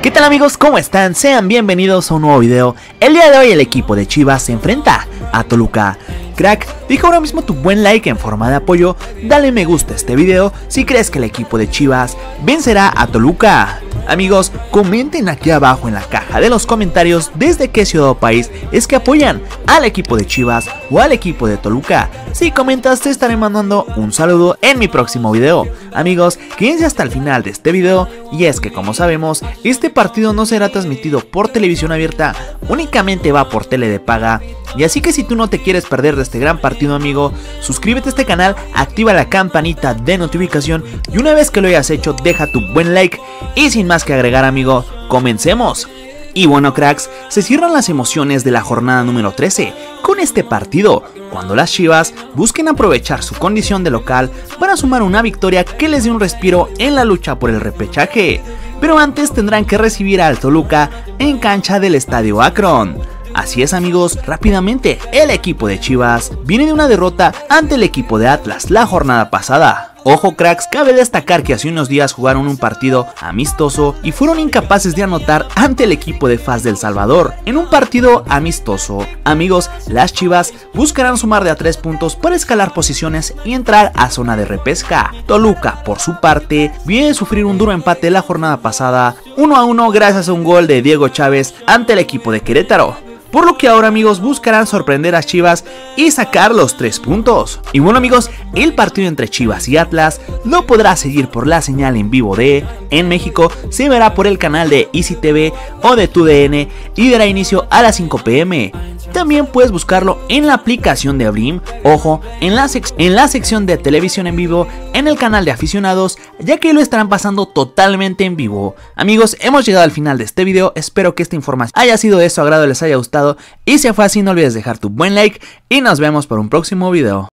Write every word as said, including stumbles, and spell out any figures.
¿Qué tal amigos? ¿Cómo están? Sean bienvenidos a un nuevo video. El día de hoy el equipo de Chivas se enfrenta a Toluca. Crack, deja ahora mismo tu buen like en forma de apoyo, dale me gusta a este video si crees que el equipo de Chivas vencerá a Toluca. Amigos, comenten aquí abajo en la caja de los comentarios desde qué ciudad o país es que apoyan al equipo de Chivas o al equipo de Toluca. Si comentas te estaré mandando un saludo en mi próximo video. Amigos, quédense hasta el final de este video y es que como sabemos, este partido no será transmitido por televisión abierta, únicamente va por tele de paga. Y así que si tú no te quieres perder de este gran partido amigo, suscríbete a este canal, activa la campanita de notificación y una vez que lo hayas hecho deja tu buen like y sin más que agregar amigo, comencemos. Y bueno cracks, se cierran las emociones de la jornada número trece con este partido, cuando las Chivas busquen aprovechar su condición de local para sumar una victoria que les dé un respiro en la lucha por el repechaje, pero antes tendrán que recibir al Toluca en cancha del Estadio Akron. Así es amigos, rápidamente el equipo de Chivas viene de una derrota ante el equipo de Atlas la jornada pasada. Ojo cracks, cabe destacar que hace unos días jugaron un partido amistoso y fueron incapaces de anotar ante el equipo de F A S del Salvador. En un partido amistoso, amigos, las Chivas buscarán sumar de a tres puntos para escalar posiciones y entrar a zona de repesca. Toluca, por su parte, viene a sufrir un duro empate la jornada pasada uno a uno gracias a un gol de Diego Chávez ante el equipo de Querétaro. Por lo que ahora amigos buscarán sorprender a Chivas y sacar los tres puntos. Y bueno amigos, el partido entre Chivas y Atlas lo podrá seguir por la señal en vivo de En México, se verá por el canal de izzi T V o de TuDN y dará inicio a las cinco pm. También puedes buscarlo en la aplicación de Blim, ojo, en la, en la sección de televisión en vivo, en el canal de aficionados, ya que lo estarán pasando totalmente en vivo. Amigos, hemos llegado al final de este video, espero que esta información haya sido de su agrado, les haya gustado y si fue así no olvides dejar tu buen like y nos vemos por un próximo video.